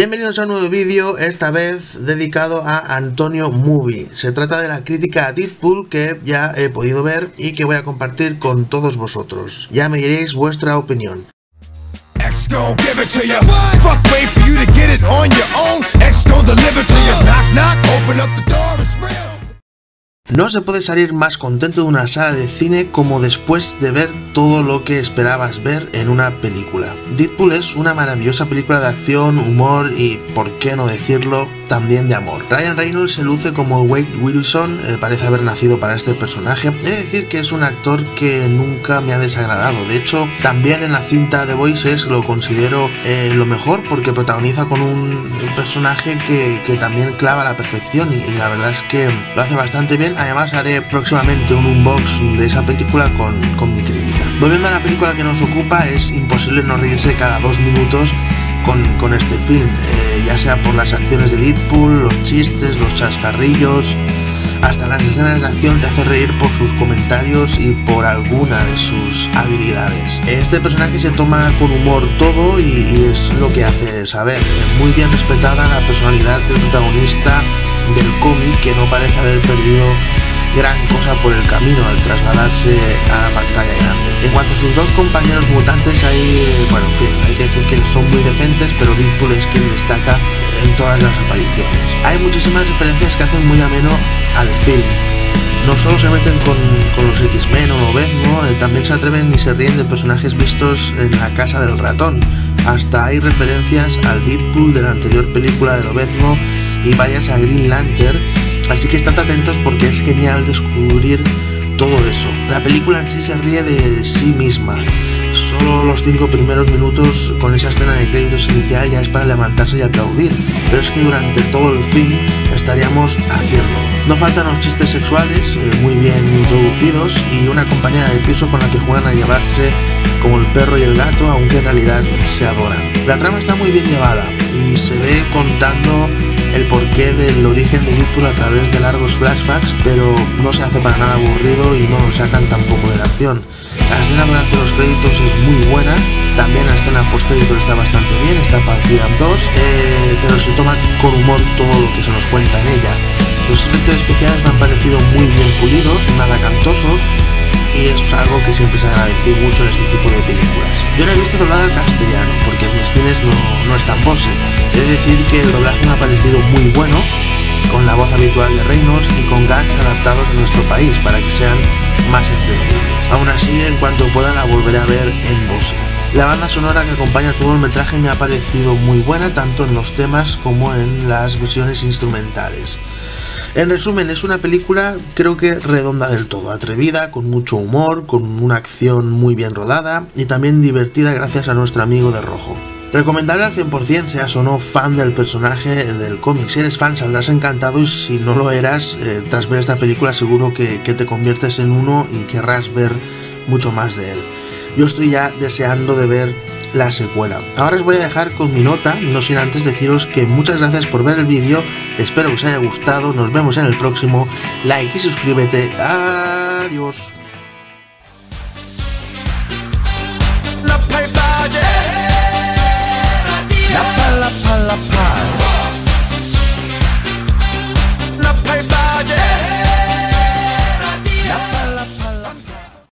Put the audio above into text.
Bienvenidos a un nuevo vídeo, esta vez dedicado a Antonio Movie. Se trata de la crítica a Deadpool que ya he podido ver y que voy a compartir con todos vosotros. Ya me diréis vuestra opinión. X gon' give it to you. Fuck, wait for you to get it on your own. X gon' deliver to you. Knock, knock, open up the door, it's real. No se puede salir más contento de una sala de cine como después de ver todo lo que esperabas ver en una película. Deadpool es una maravillosa película de acción, humor y, por qué no decirlo, también de amor. Ryan Reynolds se luce como Wade Wilson, parece haber nacido para este personaje. He de decir que es un actor que nunca me ha desagradado, de hecho también en la cinta de Voices lo considero lo mejor porque protagoniza con un personaje que también clava a la perfección y la verdad es que lo hace bastante bien. Además haré próximamente un unbox de esa película con mi crítica. Volviendo a la película que nos ocupa, es imposible no reírse cada 2 minutos con este film, ya sea por las acciones de Deadpool, los chistes, los chascarrillos, hasta las escenas de acción te hace reír por sus comentarios y por alguna de sus habilidades. Este personaje se toma con humor todo y es lo que hace saber. Muy bien respetada la personalidad del protagonista del cómic, que no parece haber perdido gran cosa por el camino al trasladarse a la pantalla grande. En cuanto a sus dos compañeros mutantes, bueno, en fin, hay que decir que son muy decentes, pero Deadpool es quien destaca en todas las apariciones. Hay muchísimas referencias que hacen muy ameno al film. No solo se meten con los X-Men o Venom, también se atreven y se ríen de personajes vistos en la Casa del Ratón. Hasta hay referencias al Deadpool de la anterior película de Lobezno y varias a Green Lantern, así que estad atentos porque es genial descubrir todo eso. La película en sí se ríe de sí misma. Solo los 5 primeros minutos con esa escena de créditos inicial ya es para levantarse y aplaudir, pero es que durante todo el film estaríamos haciéndolo. No faltan los chistes sexuales, muy bien introducidos, y una compañera de piso con la que juegan a llevarse como el perro y el gato, aunque en realidad se adoran. La trama está muy bien llevada y se ve contando el porqué del origen de Deadpool a través de largos flashbacks, pero no se hace para nada aburrido y no lo sacan tampoco de la acción. La escena durante los créditos es muy buena, también la escena post créditos está bastante bien, está partida en dos, pero se toma con humor todo lo que se nos cuenta en ella. Los efectos especiales me han parecido muy bien pulidos, nada cantosos, y es algo que siempre se agradece mucho en este tipo de películas. Yo la he visto doblada al castellano, porque en mis cines no es tan pose. Es decir, que el doblaje me ha parecido muy bueno, con la voz habitual de Reynolds y con gags adaptados a nuestro país para que sean más entendibles. Aún así, en cuanto pueda la volveré a ver en Voices. La banda sonora que acompaña todo el metraje me ha parecido muy buena, tanto en los temas como en las versiones instrumentales. En resumen, es una película creo que redonda del todo, atrevida, con mucho humor, con una acción muy bien rodada y también divertida gracias a nuestro amigo de rojo. Recomendable al 100%, seas o no fan del personaje del cómic. Si eres fan saldrás encantado y si no lo eras, tras ver esta película seguro que te conviertes en uno y querrás ver mucho más de él. Yo estoy ya deseando de ver la secuela. Ahora os voy a dejar con mi nota, no sin antes deciros que muchas gracias por ver el vídeo, espero que os haya gustado, nos vemos en el próximo, like y suscríbete, adiós.